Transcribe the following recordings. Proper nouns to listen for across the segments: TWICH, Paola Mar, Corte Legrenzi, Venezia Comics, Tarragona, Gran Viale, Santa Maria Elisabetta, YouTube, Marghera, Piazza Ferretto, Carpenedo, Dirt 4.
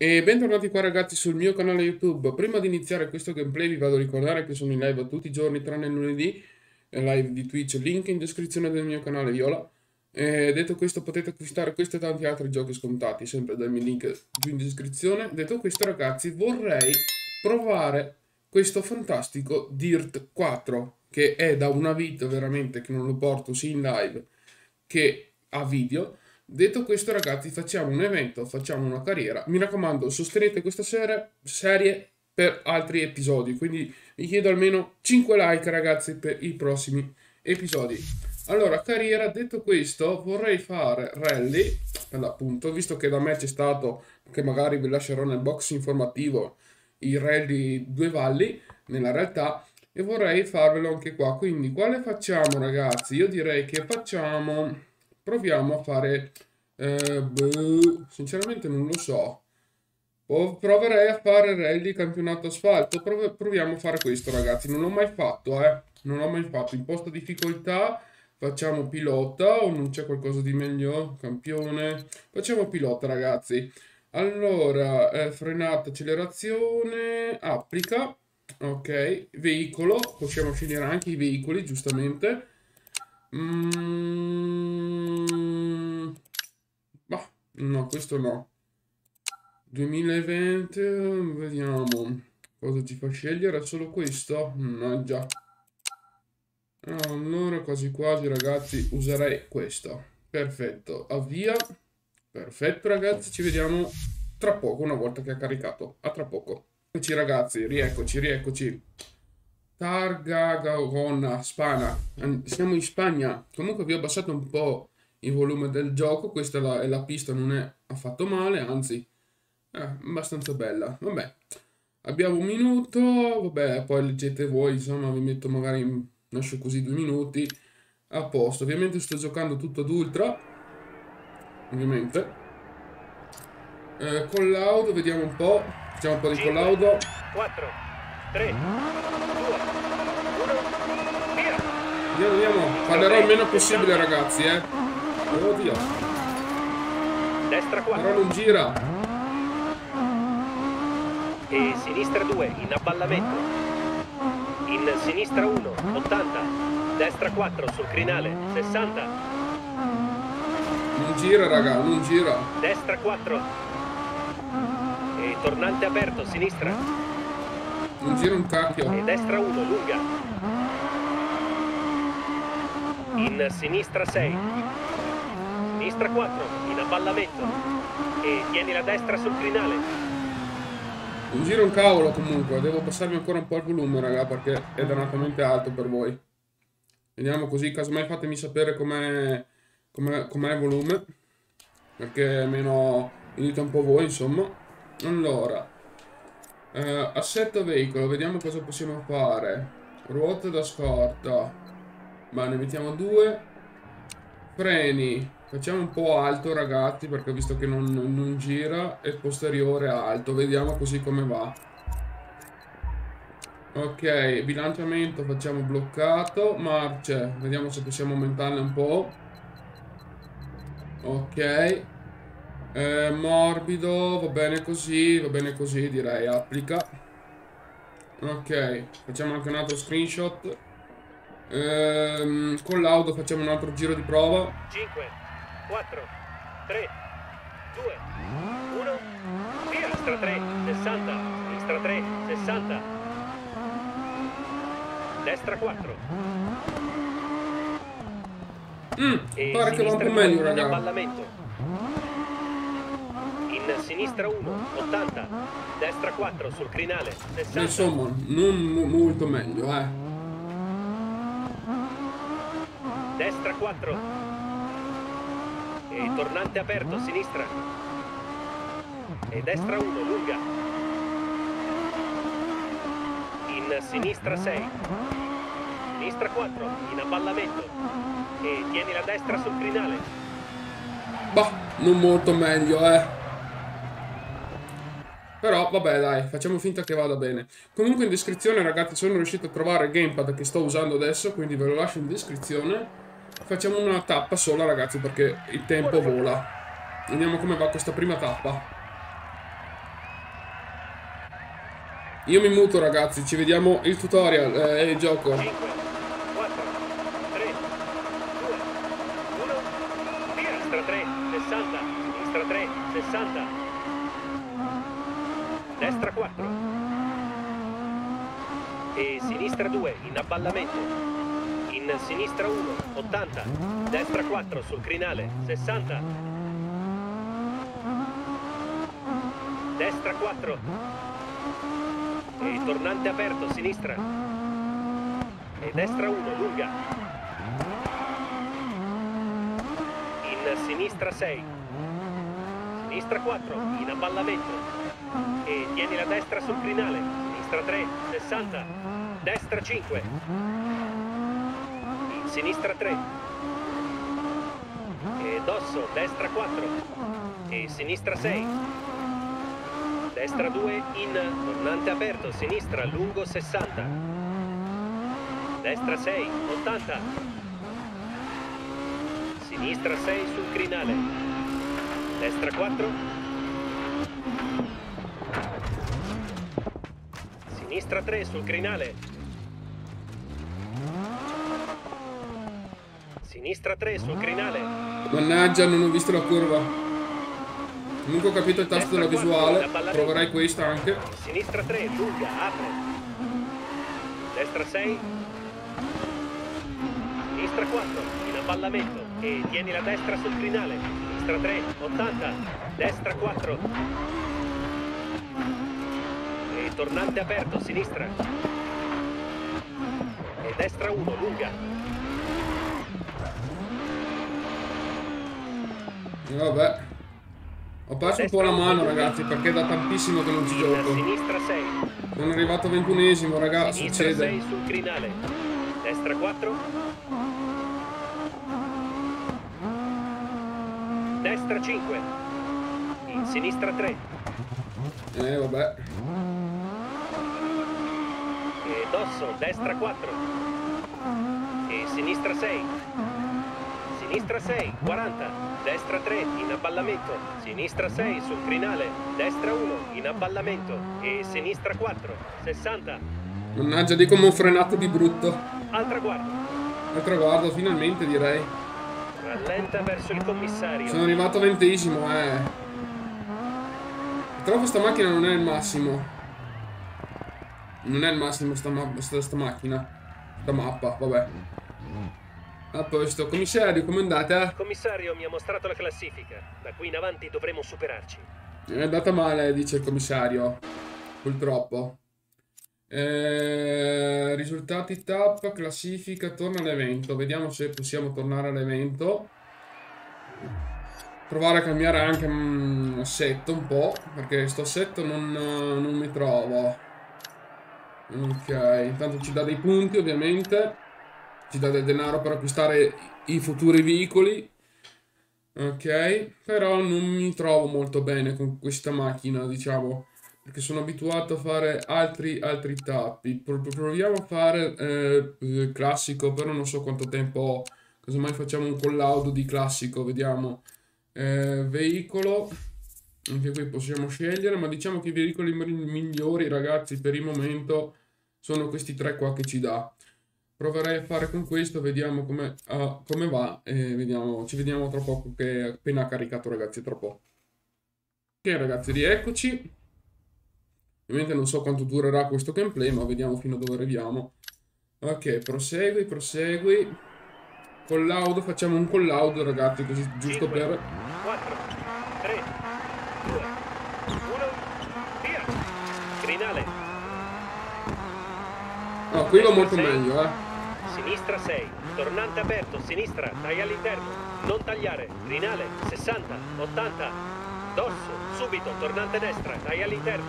E bentornati qua ragazzi sul mio canale YouTube. Prima di iniziare questo gameplay vi vado a ricordare che sono in live tutti i giorni tranne il lunedì, live di Twitch, link in descrizione del mio canale Viola. E detto questo potete acquistare questo e tanti altri giochi scontati sempre dal mio link qui in descrizione. Detto questo ragazzi, vorrei provare questo fantastico Dirt 4 che è da una vita veramente che non lo porto sia in live che a video. Detto questo ragazzi, facciamo un evento, facciamo una carriera. Mi raccomando, sostenete questa serie per altri episodi, quindi vi chiedo almeno 5 like ragazzi per i prossimi episodi. Allora, carriera, detto questo vorrei fare rally per l'appunto, visto che da me c'è stato, che magari vi lascerò nel box informativo, il rally Due Valli nella realtà, e vorrei farvelo anche qua. Quindi quale facciamo ragazzi? Io direi che facciamo, proviamo a fare sinceramente non lo so, proverei a fare rally campionato asfalto. Proviamo a fare questo ragazzi, non l'ho mai fatto imposta difficoltà, facciamo pilota, o non c'è qualcosa di meglio? Campione, facciamo pilota ragazzi. Allora frenata, accelerazione, applica, ok, veicolo, possiamo scegliere anche i veicoli giustamente. Bah, no, questo no. 2020, vediamo cosa ci fa scegliere. Solo questo? No, già. Allora quasi quasi ragazzi userei questo. Perfetto, avvia. Perfetto ragazzi, ci vediamo tra poco una volta che ha caricato. A tra poco. Eccoci ragazzi, rieccoci, rieccoci. Tarragona, Spagna, siamo in Spagna. Comunque vi ho abbassato un po' il volume del gioco, questa è la pista, non è affatto male, anzi è abbastanza bella. Vabbè, abbiamo un minuto, vabbè, poi leggete voi, insomma vi metto magari, lascio così 2 minuti, a posto. Ovviamente sto giocando tutto ad ultra, ovviamente. Collaudo, vediamo un po', facciamo un po' di collaudo. 4, 3, 2, 1, via! Andiamo, andiamo, parlerò il meno possibile ragazzi, eh! Oddio! Destra 4. Però non gira! E sinistra 2, in avvallamento. In sinistra 1, 80. Destra 4, sul crinale, 60. Non gira raga, non gira! Destra 4. E tornante aperto, sinistra. Non gira un cacchio. E destra 1, lunga. In sinistra 6. Sinistra 4, in avvallamento. E tieni la destra sul crinale. Non gira un cavolo comunque. Devo passarmi ancora un po' il volume, raga, perché è dannatamente alto per voi. Vediamo così, casomai fatemi sapere com'è il volume. Perché almeno mi dite un po' voi, insomma. Allora. Assetto veicolo, vediamo cosa possiamo fare. Ruote da scorta, ma ne mettiamo 2. Freni, facciamo un po' alto ragazzi, perché visto che non gira. E posteriore alto, vediamo così come va. Ok, bilanciamento facciamo bloccato. Marce, vediamo se possiamo aumentarle un po'. Ok. Morbido, va bene così direi, applica. Ok, facciamo anche un altro screenshot. Collaudo, facciamo un altro giro di prova. 5, 4, 3, 2, 1. Via, destra 3, 60, sinistra 3, 60. Destra 4. Pare che va un po' meglio ragazzi. Sinistra 1, 80, destra 4, sul crinale, 60. Insomma, non molto meglio, eh. Destra 4. E tornante aperto, sinistra. E destra 1, lunga. In sinistra 6. Sinistra 4, in avvallamento. E tieni la destra sul crinale. Bah, non molto meglio, eh. Però vabbè dai, facciamo finta che vada bene. Comunque in descrizione ragazzi sono riuscito a trovare il gamepad che sto usando adesso, quindi ve lo lascio in descrizione. Facciamo una tappa sola ragazzi perché il tempo vola. Vediamo come va questa prima tappa. Io mi muto, ragazzi, ci vediamo il tutorial e il gioco. 5, 4, 3, 2, 1, via. Sinistra 3, 60, sinistra 3, 60, destra 4 e sinistra 2 in avvallamento. In sinistra 1, 80, destra 4 sul crinale, 60, destra 4 e tornante aperto, sinistra e destra 1, lunga, in sinistra 6, sinistra 4, in avvallamento e tieni la destra sul crinale, sinistra 3, 60, destra 5, sinistra 3 e dosso, destra 4 e sinistra 6, destra 2 in tornante aperto, sinistra lungo 60, destra 6, 80, sinistra 6 sul crinale, destra 4, sinistra 3 sul crinale, sinistra 3 sul crinale. Mannaggia, non ho visto la curva. Comunque ho capito il tasto della visuale. Proverai questa anche. Sinistra 3, lunga, apre. Destra 6. Sinistra 4, in avvallamento. E tieni la destra sul crinale. Sinistra 3, 80. Destra 4. E tornante aperto, sinistra. E destra 1, lunga. Vabbè, ho perso un po' la mano, ragazzi, perché è da tantissimo che non ci gioco. Sinistra 6. Sono arrivato 21esimo, ragazzi, succede. Sinistra 6 sul crinale. Destra 4. Destra 5. In sinistra 3. Vabbè. E dosso, destra 4. E sinistra 6. Sinistra 6, 40. Destra 3 in avvallamento, sinistra 6 sul crinale, destra 1 in avvallamento e sinistra 4, 60. Mannaggia, di come ho frenato di brutto. Al traguardo. Al traguardo, finalmente, direi. Rallenta verso il commissario. Sono arrivato 20esimo, Però questa macchina non è il massimo. Non è il massimo sta mappa, vabbè. A posto, commissario, come è andata? Commissario, mi ha mostrato la classifica. Da qui in avanti dovremo superarci. È andata male, dice il commissario. Purtroppo. Risultati tappa, classifica, torna all'evento. Vediamo se possiamo tornare all'evento. Provare a cambiare anche assetto un po', perché sto assetto non mi trovo. Ok, intanto ci dà dei punti, ovviamente. Ci dà del denaro per acquistare i futuri veicoli. Ok. Però non mi trovo molto bene con questa macchina, diciamo, perché sono abituato a fare altri tappi. Proviamo a fare classico, però non so quanto tempo ho. Casomai facciamo un collaudo di classico. Vediamo. Veicolo. Anche qui possiamo scegliere, ma diciamo che i veicoli migliori, ragazzi, per il momento sono questi tre qua che ci dà. Proverei a fare con questo, vediamo come va e ci vediamo tra poco, che è appena caricato, ragazzi, tra poco. Ok, ragazzi, rieccoci. Ovviamente non so quanto durerà questo gameplay, ma vediamo fino a dove arriviamo. Ok, prosegui. Collaudo, facciamo un collaudo, ragazzi, così giusto 5, per... 4, 3, 2, 1, via! Crinale. No, qui va molto meglio, Sinistra 6, tornante aperto, sinistra, taglia all'interno, non tagliare, crinale, 60, 80, dorso, subito, tornante destra, taglia all'interno,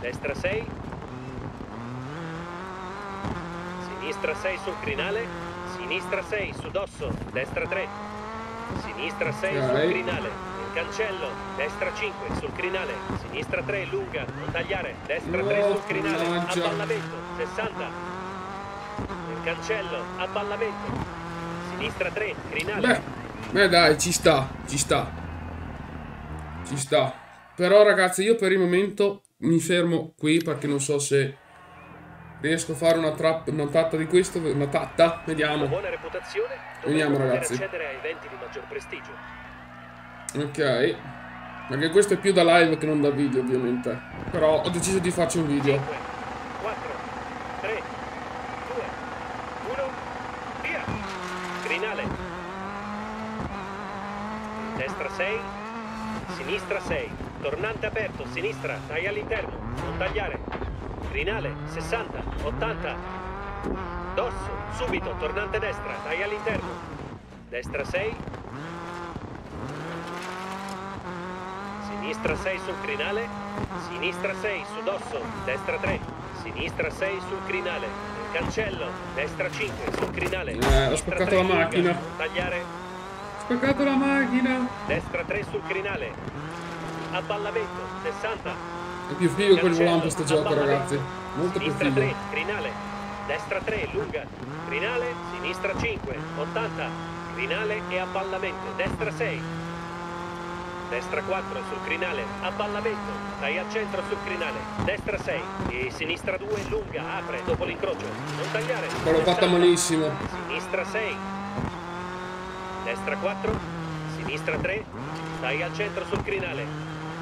destra 6, sinistra 6 sul crinale, sinistra 6 su dosso, destra 3, sinistra 6 sul crinale, cancello, destra 5 sul crinale, sinistra 3 lunga, non tagliare, destra 3 sul crinale, avvallamento, 60, cancello, avvallamento, sinistra 3, crinale. Beh, dai, ci sta. Però, ragazzi, io per il momento mi fermo qui perché non so se riesco a fare una tratta di questo. Una tatta, vediamo. Vediamo, ragazzi. Ok, perché questo è più da live che non da video, ovviamente. Però ho deciso di farci un video. 5, 4, 3, 2, 1, via. Crinale. Destra 6, sinistra 6. Tornante aperto, sinistra, dai all'interno, non tagliare. Crinale, 60, 80. Dorso, subito, tornante destra, dai all'interno. Destra 6. Sinistra 6 sul crinale, sinistra 6 su dosso, destra 3, sinistra 6 sul crinale, cancello, destra 5 sul crinale. Ho spaccato la macchina. Tagliare. Ho spaccato la macchina. Destra 3 sul crinale. Abballamento, 60. È più figo quel volante sto gioco, ragazzi. Molto più figo. Sinistra 3, crinale. Destra 3, lunga. Crinale, sinistra 5, 80. Crinale e abballamento, destra 6. Destra 4 sul crinale, abballamento, dai al centro sul crinale, destra 6 e sinistra 2, lunga, apre, dopo l'incrocio, non tagliare. Ma l'ho fatta malissimo. Sinistra 6, destra 4, sinistra 3, dai al centro sul crinale,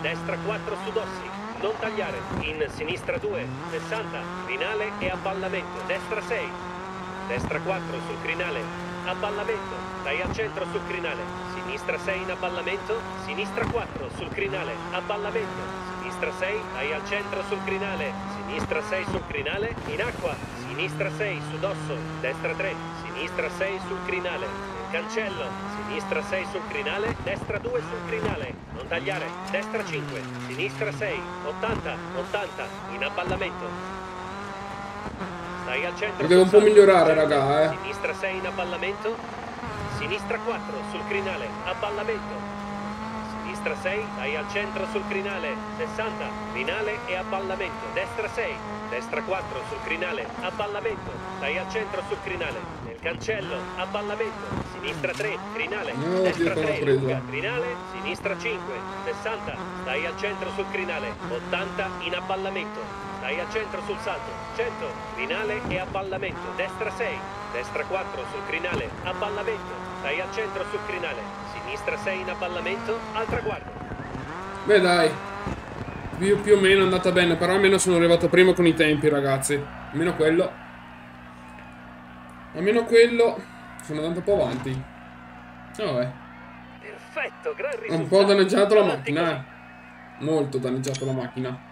destra 4 su Dossi, non tagliare, in sinistra 2, 60, crinale e abballamento, destra 6, destra 4 sul crinale, abballamento, dai al centro sul crinale. Sinistra 6 in abballamento, sinistra 4 sul crinale, abballamento, sinistra 6, dai al centro sul crinale, sinistra 6 sul crinale, in acqua, sinistra 6 su dosso, destra 3, sinistra 6 sul crinale, cancello, sinistra 6 sul crinale, destra 2 sul crinale, non tagliare, destra 5, sinistra 6, 80, 80, in abballamento. Stai al centro. Devo un po' migliorare, raga, Sinistra 6 in abballamento. Sinistra 4 sul crinale, abballamento. Sinistra 6, dai al centro sul crinale, 60, crinale e abballamento. Destra 6, destra 4 sul crinale, abballamento, dai al centro sul crinale, nel cancello, abballamento. Sinistra 3, crinale, destra 3, lunga, crinale, sinistra 5, 60, dai al centro sul crinale, 80 in abballamento. Dai al centro sul salto, 100, crinale e abballamento. Destra 6, destra 4 sul crinale, abballamento. Dai al centro sul crinale, sinistra 6 in abballamento, al traguardo. Beh dai, più o meno è andata bene, però almeno sono arrivato prima con i tempi, ragazzi. Almeno quello. Sono andato un po' avanti. Vabbè. Perfetto, gran risultato. Un po' danneggiato la macchina, Molto danneggiato la macchina.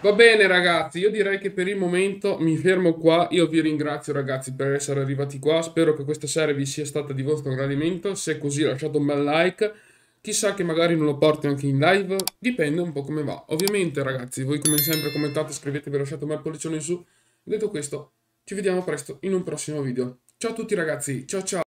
Va bene ragazzi, io direi che per il momento mi fermo qua. Io vi ringrazio ragazzi per essere arrivati qua. Spero che questa serie vi sia stata di vostro gradimento. Se così lasciate un bel like. Chissà che magari non lo porto anche in live. Dipende un po' come va. Ovviamente ragazzi, voi come sempre commentate, iscrivetevi, lasciate un bel pollicione in su. Detto questo, ci vediamo presto in un prossimo video. Ciao a tutti ragazzi, ciao ciao.